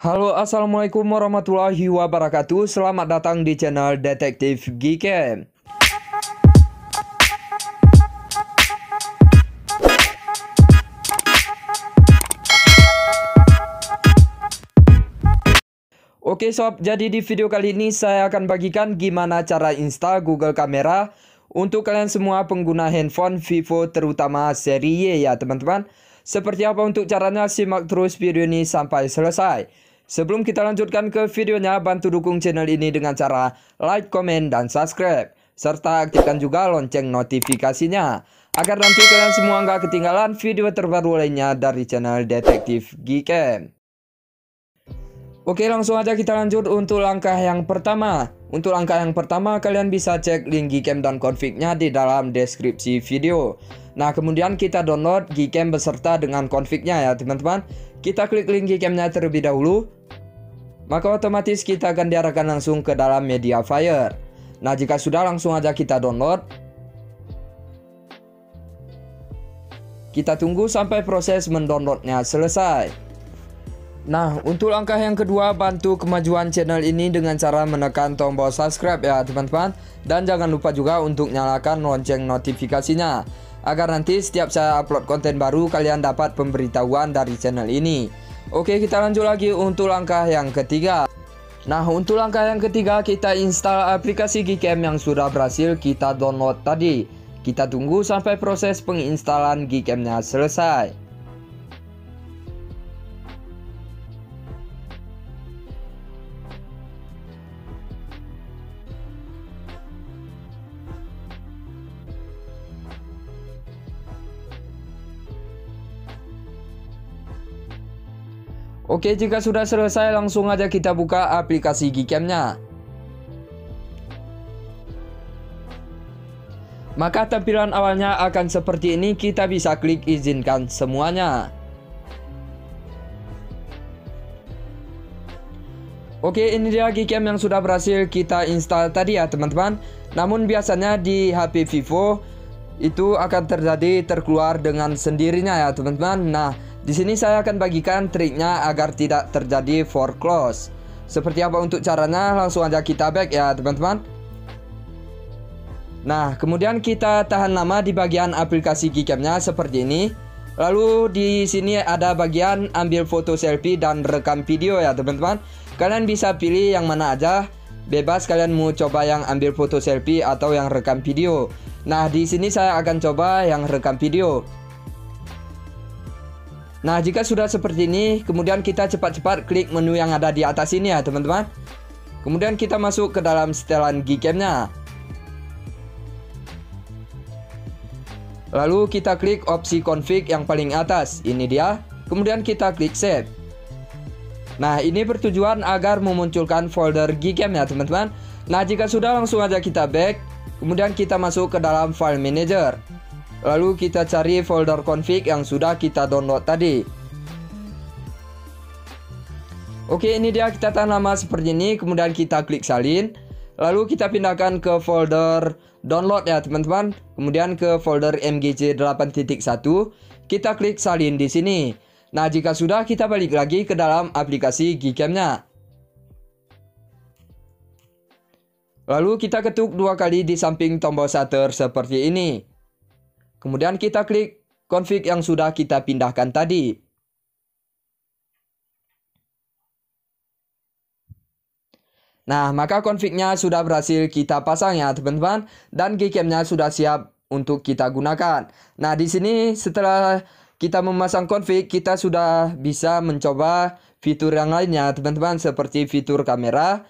Halo, assalamualaikum warahmatullahi wabarakatuh. Selamat datang di channel Detektif Gcam. Oke sob, jadi di video kali ini saya akan bagikan gimana cara install Google kamera untuk kalian semua pengguna handphone Vivo terutama seri Y ya teman-teman. Seperti apa untuk caranya, simak terus video ini sampai selesai. Sebelum kita lanjutkan ke videonya, bantu dukung channel ini dengan cara like, komen, dan subscribe. Serta aktifkan juga lonceng notifikasinya, agar nanti kalian semua nggak ketinggalan video terbaru lainnya dari channel Detektif Gcam. Oke, langsung aja kita lanjut untuk langkah yang pertama. Untuk langkah yang pertama, kalian bisa cek link Gcam dan config-nya di dalam deskripsi video. Nah, kemudian kita download Gcam beserta dengan config-nya ya teman-teman. Kita klik link Gcam-nya terlebih dahulu, maka otomatis kita akan diarahkan langsung ke dalam Mediafire. Nah, jika sudah, langsung aja kita download. Kita tunggu sampai proses mendownloadnya selesai. Nah, untuk langkah yang kedua, bantu kemajuan channel ini dengan cara menekan tombol subscribe ya teman-teman. Dan jangan lupa juga untuk nyalakan lonceng notifikasinya, agar nanti setiap saya upload konten baru, kalian dapat pemberitahuan dari channel ini. Oke, kita lanjut lagi untuk langkah yang ketiga. Nah, untuk langkah yang ketiga, kita install aplikasi Gcam yang sudah berhasil kita download tadi. Kita tunggu sampai proses penginstalan Gcam-nya selesai. Oke, jika sudah selesai, langsung aja kita buka aplikasi Gcam-nya. Maka tampilan awalnya akan seperti ini. Kita bisa klik izinkan semuanya. Oke, ini dia Gcam yang sudah berhasil kita install tadi ya teman-teman. Namun biasanya di HP Vivo itu akan terjadi terkeluar dengan sendirinya ya teman-teman. Nah, di sini saya akan bagikan triknya agar tidak terjadi for close. Seperti apa untuk caranya, langsung aja kita back ya teman-teman. Nah, kemudian kita tahan lama di bagian aplikasi Gcam-nya seperti ini. Lalu di sini ada bagian ambil foto selfie dan rekam video ya teman-teman. Kalian bisa pilih yang mana aja, bebas kalian mau coba yang ambil foto selfie atau yang rekam video. Nah, di sini saya akan coba yang rekam video. Nah, jika sudah seperti ini, kemudian kita cepat-cepat klik menu yang ada di atas ini ya teman-teman. Kemudian kita masuk ke dalam setelan Gcam-nya. Lalu kita klik opsi config yang paling atas, ini dia. Kemudian kita klik save. Nah, ini bertujuan agar memunculkan folder Gcam ya teman-teman. Nah, jika sudah, langsung aja kita back. Kemudian kita masuk ke dalam file manager. Lalu kita cari folder config yang sudah kita download tadi. Oke, ini dia, kita tahan lama seperti ini. Kemudian kita klik salin. Lalu kita pindahkan ke folder download ya teman-teman. Kemudian ke folder MGC8.1. Kita klik salin di sini. Nah, jika sudah, kita balik lagi ke dalam aplikasi Gcam-nya. Lalu kita ketuk 2 kali di samping tombol shutter seperti ini. Kemudian kita klik config yang sudah kita pindahkan tadi. Nah, maka config-nya sudah berhasil kita pasang ya teman-teman. Dan Gcam-nya sudah siap untuk kita gunakan. Nah, di sini setelah kita memasang config, kita sudah bisa mencoba fitur yang lainnya teman-teman. Seperti fitur kamera,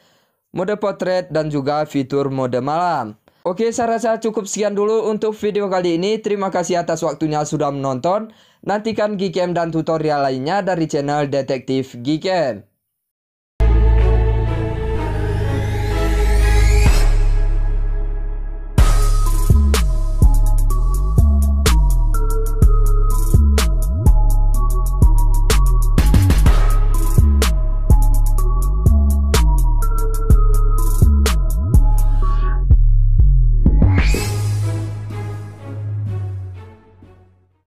mode portrait, dan juga fitur mode malam. Oke, saya rasa cukup sekian dulu untuk video kali ini. Terima kasih atas waktunya sudah menonton. Nantikan Gcam dan tutorial lainnya dari channel Detektif Gcam.